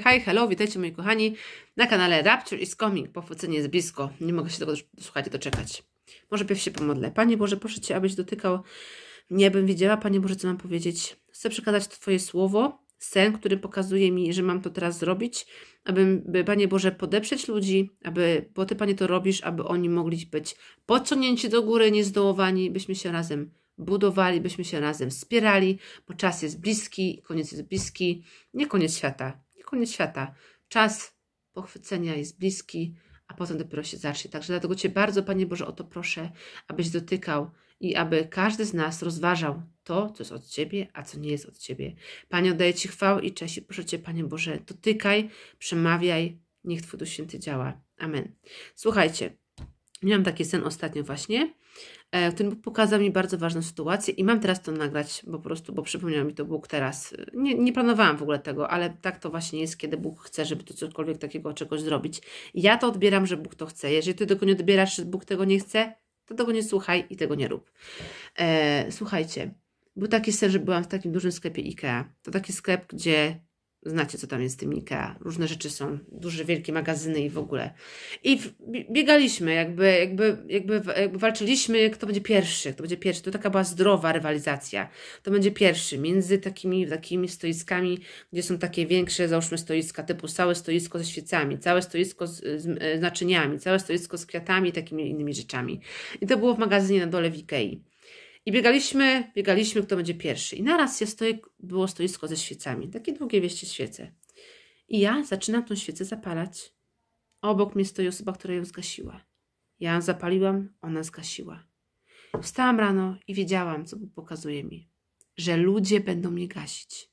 Hej, hello, witajcie moi kochani na kanale Rapture is coming. Pochwycenie jest blisko, nie mogę się tego, słuchajcie, doczekać. Może pierw się pomodlę. Panie Boże, proszę Cię, abyś dotykał mnie, abym wiedziała, Panie Boże, co mam powiedzieć. Chcę przekazać Twoje słowo, sen, który pokazuje mi, że mam to teraz zrobić, aby, Panie Boże, podeprzeć ludzi, bo Ty, Panie, to robisz, aby oni mogli być podciągnięci do góry, niezdołowani, byśmy się razem budowali, byśmy się razem wspierali, bo czas jest bliski, koniec jest bliski, nie koniec świata, nie koniec świata. Czas pochwycenia jest bliski, a potem dopiero się zacznie. Także dlatego Cię bardzo, Panie Boże, o to proszę, abyś dotykał i aby każdy z nas rozważał to, co jest od Ciebie, a co nie jest od Ciebie. Panie, oddaję Ci chwałę i cześć i proszę Cię, Panie Boże, dotykaj, przemawiaj, niech Twój Duch Święty działa. Amen. Słuchajcie, miałam taki sen ostatnio właśnie, który pokazał mi bardzo ważną sytuację i mam teraz to nagrać, bo po prostu, bo przypomniał mi to Bóg teraz. Nie planowałam w ogóle tego, ale tak to właśnie jest, kiedy Bóg chce, żeby to cokolwiek takiego, czegoś zrobić. Ja to odbieram, że Bóg to chce. Jeżeli Ty tego nie odbierasz, że Bóg tego nie chce, to tego nie słuchaj i tego nie rób. Słuchajcie, był taki sen, że byłam w takim dużym sklepie IKEA. To taki sklep, gdzie znacie, co tam jest w tym IKEA. Różne rzeczy są, duże, wielkie magazyny i w ogóle. I biegaliśmy, jakby walczyliśmy, kto będzie pierwszy, kto będzie pierwszy. To taka była zdrowa rywalizacja. To będzie pierwszy między takimi stoiskami, gdzie są takie większe, załóżmy, stoiska, typu całe stoisko ze świecami, całe stoisko z naczyniami, całe stoisko z kwiatami i takimi innymi rzeczami. I to było w magazynie na dole w IKEA. I biegaliśmy, kto będzie pierwszy. I naraz było stoisko ze świecami. Takie długie, wieście świece. I ja zaczynam tą świecę zapalać. Obok mnie stoi osoba, która ją zgasiła. Ja ją zapaliłam, ona zgasiła. Wstałam rano i wiedziałam, co Bóg pokazuje mi. Że ludzie będą mnie gasić.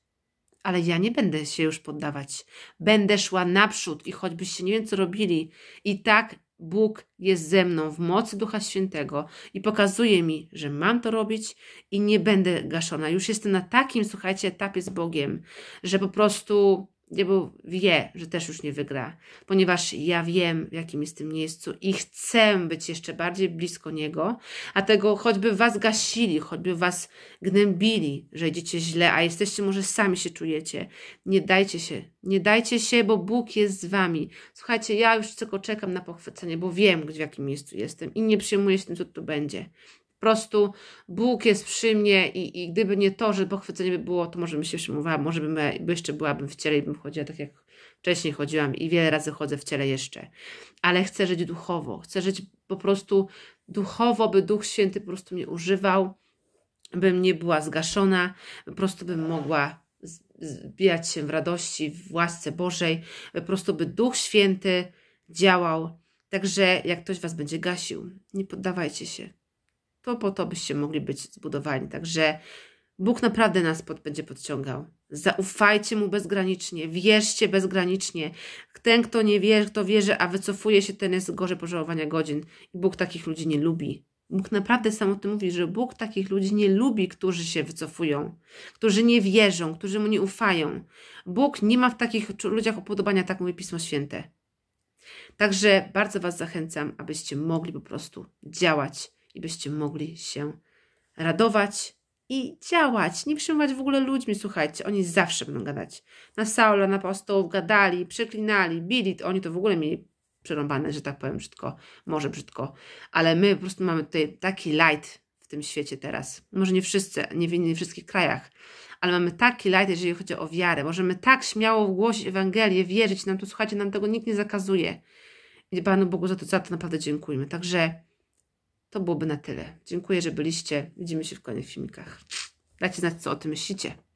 Ale ja nie będę się już poddawać. Będę szła naprzód i choćbyście nie wiem, co robili. I tak Bóg jest ze mną w mocy Ducha Świętego i pokazuje mi, że mam to robić i nie będę gaszona. Już jestem na takim, słuchajcie, etapie z Bogiem, że po prostu diabeł wie, że też już nie wygra, ponieważ ja wiem, w jakim jestem miejscu i chcę być jeszcze bardziej blisko Niego, a tego choćby Was gasili, choćby Was gnębili, że idziecie źle, a jesteście, może sami się czujecie. Nie dajcie się, bo Bóg jest z Wami. Słuchajcie, ja już tylko czekam na pochwycenie, bo wiem, w jakim miejscu jestem i nie przejmuję się tym, co tu będzie. Po prostu Bóg jest przy mnie i gdyby nie to, że pochwycenie by było, to może bym się przejmowała, może bym jeszcze byłabym w ciele i bym chodziła tak, jak wcześniej chodziłam i wiele razy chodzę w ciele jeszcze. Ale chcę żyć duchowo, chcę żyć po prostu duchowo, by Duch Święty po prostu mnie używał, bym nie była zgaszona, po prostu bym mogła zbijać się w radości, w łasce Bożej, po prostu by Duch Święty działał. Także jak ktoś Was będzie gasił, nie poddawajcie się. To po to byście mogli być zbudowani. Także Bóg naprawdę nas będzie podciągał. Zaufajcie Mu bezgranicznie, wierzcie bezgranicznie. Ten, kto nie wierzy, kto wierzy, a wycofuje się, ten jest gorzej pożałowania godzin. I Bóg takich ludzi nie lubi. Bóg naprawdę sam o tym mówi, że Bóg takich ludzi nie lubi, którzy się wycofują, którzy nie wierzą, którzy Mu nie ufają. Bóg nie ma w takich ludziach upodobania, tak mówi Pismo Święte. Także bardzo Was zachęcam, abyście mogli po prostu działać. I byście mogli się radować i działać. Nie przyjmować w ogóle ludźmi, słuchajcie. Oni zawsze będą gadać. Na Saula, na apostołów gadali, przeklinali, bili. Oni to w ogóle mieli przerąbane, że tak powiem brzydko. Może brzydko. Ale my po prostu mamy tutaj taki light w tym świecie teraz. Może nie wszyscy, nie w innych wszystkich krajach. Ale mamy taki light, jeżeli chodzi o wiarę. Możemy tak śmiało głosić Ewangelię, wierzyć. Nam to, słuchajcie, nam tego nikt nie zakazuje. I Panu Bogu za to naprawdę dziękujemy. Także to byłoby na tyle. Dziękuję, że byliście. Widzimy się w kolejnych filmikach. Dajcie znać, co o tym myślicie.